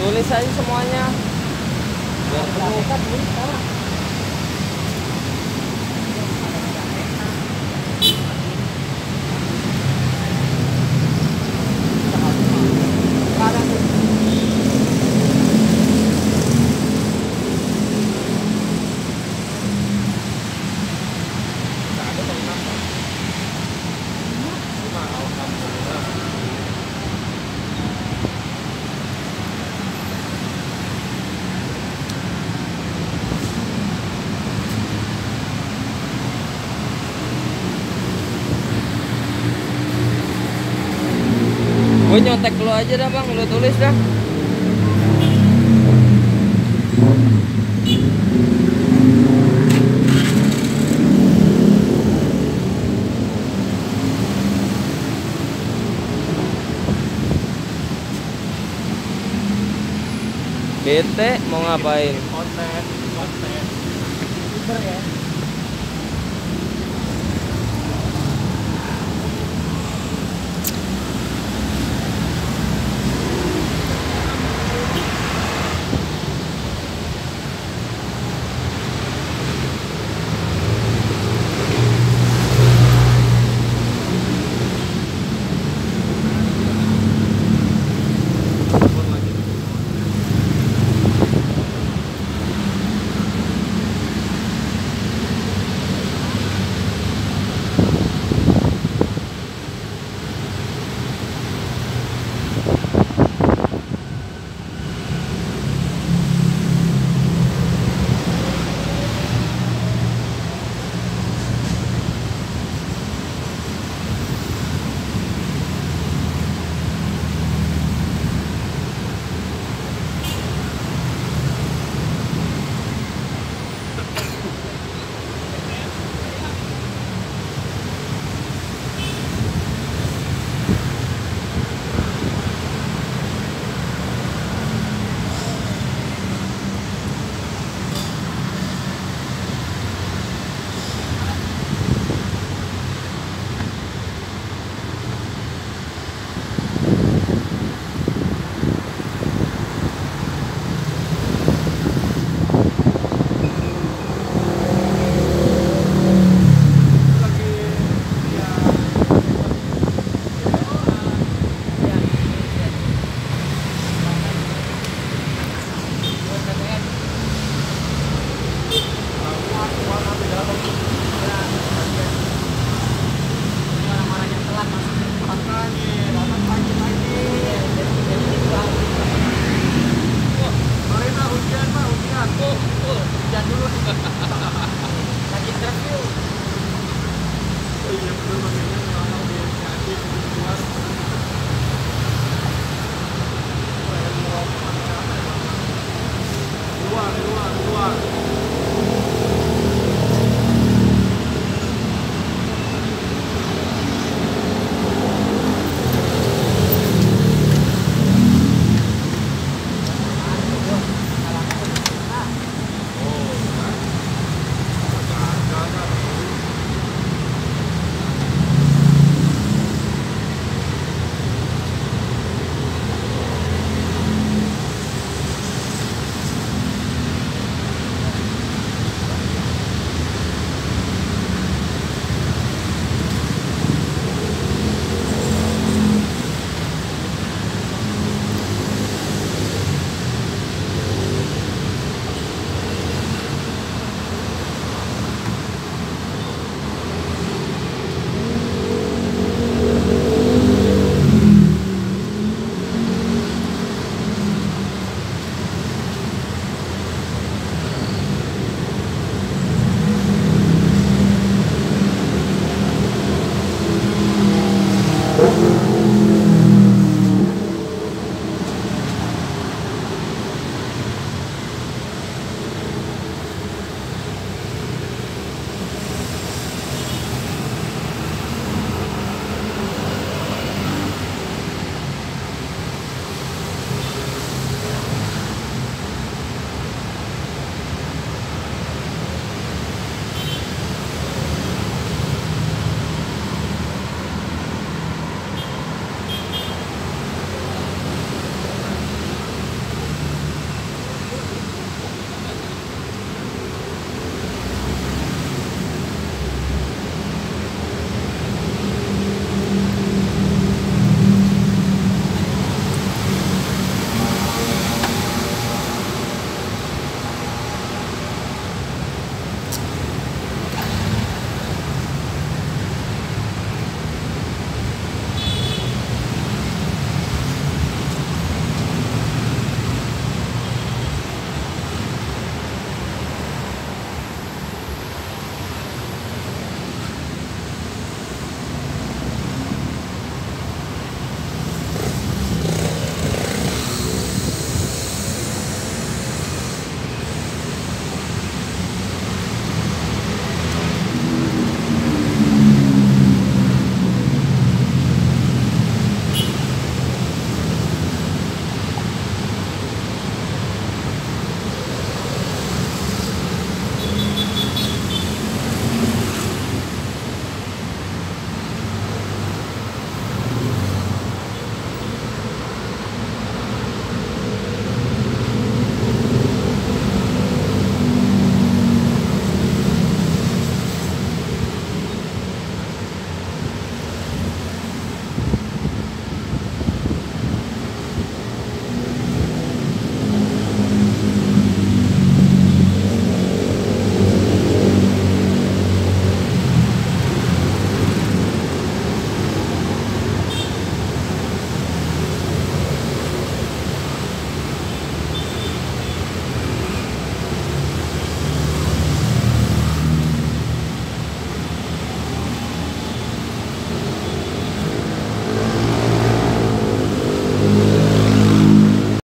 Tulis aja semuanya. Biar gue nyontek lo aja dah bang, lo tulis dah. Bete mau ngapain? Konten. Super ya.